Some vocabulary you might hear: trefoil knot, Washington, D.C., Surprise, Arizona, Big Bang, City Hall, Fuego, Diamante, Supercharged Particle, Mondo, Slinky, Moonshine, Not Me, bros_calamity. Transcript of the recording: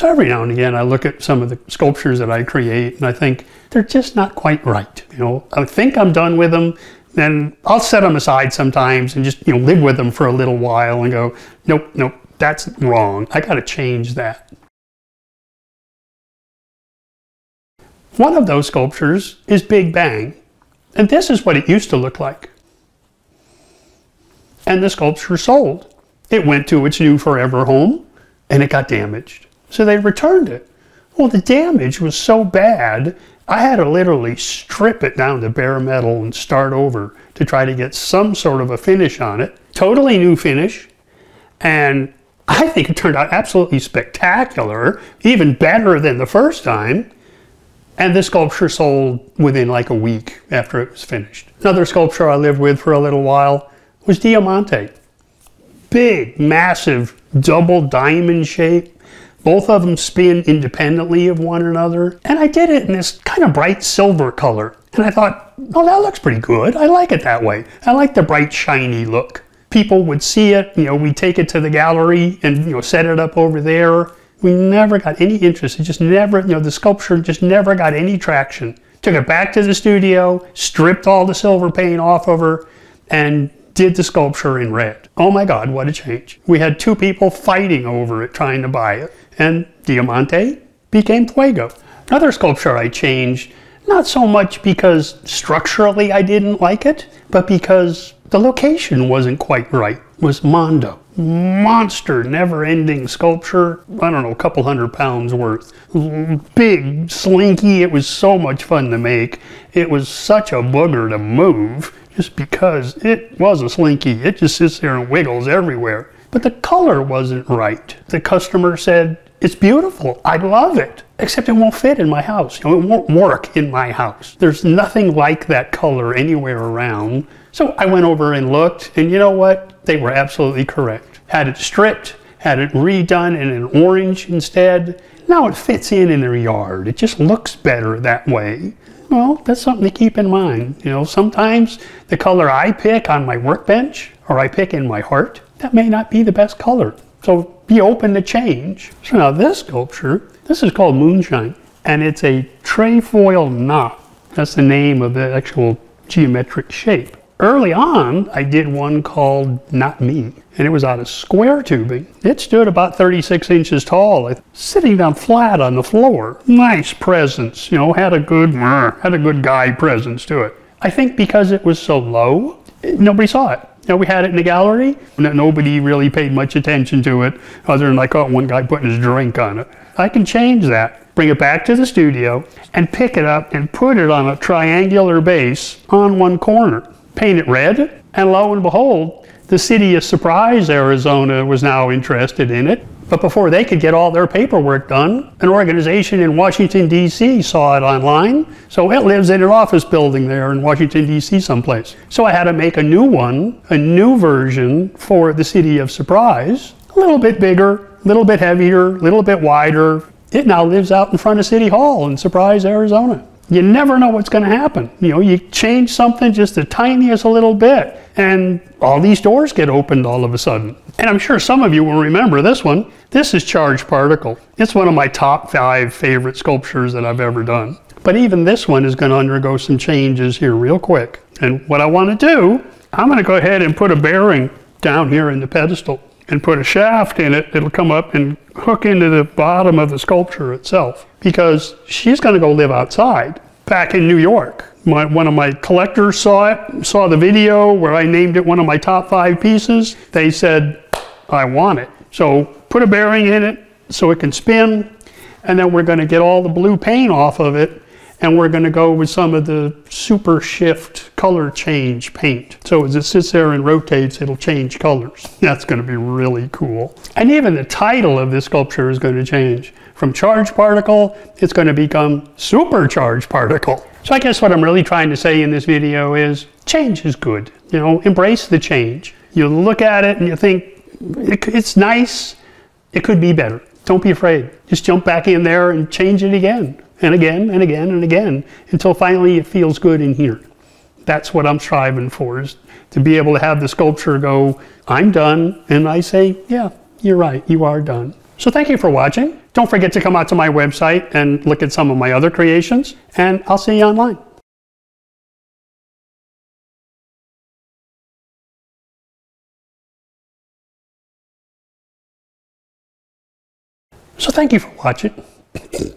So every now and again, I look at some of the sculptures that I create and I think they're just not quite right. You know, I think I'm done with them, then I'll set them aside sometimes and just, you know, live with them for a little while and go, nope, nope, that's wrong. I got to change that. One of those sculptures is Big Bang, and this is what it used to look like. And the sculpture sold. It went to its new forever home, and it got damaged. So they returned it. Well, the damage was so bad, I had to literally strip it down to bare metal and start over to try to get some sort of a finish on it. Totally new finish, and I think it turned out absolutely spectacular, even better than the first time. And the sculpture sold within like a week after it was finished. Another sculpture I lived with for a little while was Diamante. Big, massive, double diamond shape. Both of them spin independently of one another. And I did it in this kind of bright silver color. And I thought, oh, that looks pretty good. I like it that way. I like the bright, shiny look. People would see it, you know, we'd take it to the gallery and, you know, set it up over there. We never got any interest. It just never, you know, the sculpture just never got any traction. Took it back to the studio, stripped all the silver paint off of her, and did the sculpture in red. Oh my God, what a change. We had two people fighting over it, trying to buy it. And Diamante became Fuego. Another sculpture I changed, not so much because structurally I didn't like it, but because the location wasn't quite right, was Mondo. Monster, never-ending sculpture. I don't know, a couple £100 worth. Big, slinky. It was so much fun to make. It was such a booger to move just because it was a slinky. It just sits there and wiggles everywhere. But the color wasn't right. The customer said, it's beautiful. I love it. Except it won't fit in my house. You know, it won't work in my house. There's nothing like that color anywhere around. So I went over and looked, and you know what? They were absolutely correct. Had it stripped, had it redone in an orange instead. Now it fits in their yard. It just looks better that way. Well, that's something to keep in mind. You know, sometimes the color I pick on my workbench or I pick in my heart, that may not be the best color. So be open to change. So now this sculpture, this is called Moonshine, and it's a trefoil knot. That's the name of the actual geometric shape. Early on, I did one called Not Me, and it was out of square tubing. It stood about 36 inches tall, sitting down flat on the floor. Nice presence, you know, had a good guy presence to it. I think because it was so low, nobody saw it. You know, we had it in the gallery, and nobody really paid much attention to it, other than I caught one guy putting his drink on it. I can change that, bring it back to the studio, and pick it up and put it on a triangular base on one corner. Paint it red, and lo and behold, the city of Surprise, Arizona was now interested in it. But before they could get all their paperwork done, an organization in Washington, D.C. saw it online, so it lives in an office building there in Washington, D.C. someplace. So I had to make a new one, a new version for the city of Surprise. A little bit bigger, a little bit heavier, a little bit wider. It now lives out in front of City Hall in Surprise, Arizona. You never know what's going to happen. You know, you change something just the tiniest little bit, and all these doors get opened all of a sudden. And I'm sure some of you will remember this one. This is Charged Particle. It's one of my top 5 favorite sculptures that I've ever done. But even this one is going to undergo some changes here real quick. And what I want to do, I'm going to go ahead and put a bearing down here in the pedestal and put a shaft in it that'll come up and hook into the bottom of the sculpture itself, because she's gonna go live outside, back in New York. One of my collectors saw it, saw the video where I named it one of my top 5 pieces. They said, I want it. So put a bearing in it so it can spin, and then we're gonna get all the blue paint off of it, and we're gonna go with some of the super shift color change paint. So as it sits there and rotates, it'll change colors. That's gonna be really cool. And even the title of this sculpture is gonna change. From Charged Particle, it's gonna become Supercharged Particle. So I guess what I'm really trying to say in this video is, change is good. You know, embrace the change. You look at it and you think, it's nice, it could be better. Don't be afraid. Just jump back in there and change it again. And again, and again, and again, until finally it feels good in here. That's what I'm striving for, is to be able to have the sculpture go, I'm done, and I say, yeah, you're right, you are done. So thank you for watching. Don't forget to come out to my website and look at some of my other creations, and I'll see you online. So thank you for watching.